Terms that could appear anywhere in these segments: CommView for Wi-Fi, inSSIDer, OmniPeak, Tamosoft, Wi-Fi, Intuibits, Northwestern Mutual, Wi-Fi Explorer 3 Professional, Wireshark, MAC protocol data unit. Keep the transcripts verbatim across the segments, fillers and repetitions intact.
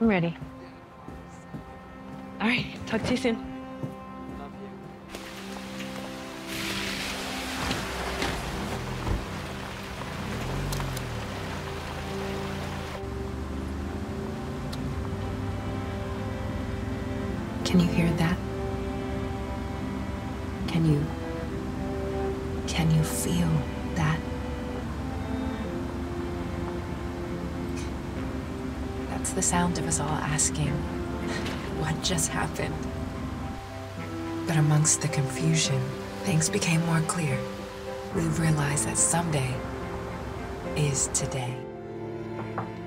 I'm ready. All right, talk to you soon. Love you. Can you hear that? Can you, can you feel that? That's the sound of us all asking, what just happened? But amongst the confusion, things became more clear. We realized that someday is today.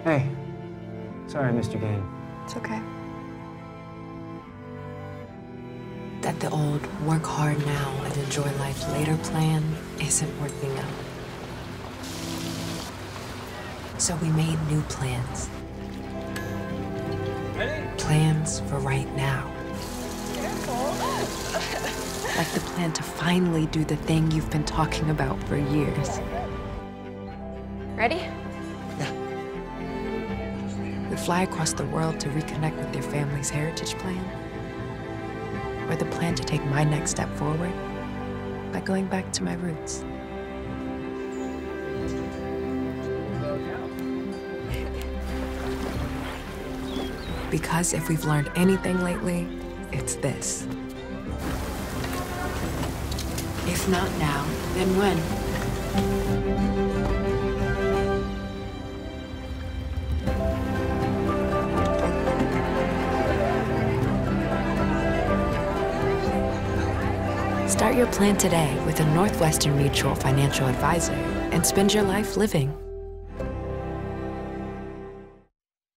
Hey, sorry, Mister Gain. It's okay. That the old work hard now and enjoy life later plan isn't working out. So we made new plans. Plans for right now. Careful. Like the plan to finally do the thing you've been talking about for years. Ready? Yeah. We fly across the world to reconnect with your family's heritage plan. Or the plan to take my next step forward by going back to my roots. Because if we've learned anything lately, it's this. If not now, then when? Start your plan today with a Northwestern Mutual financial advisor and spend your life living.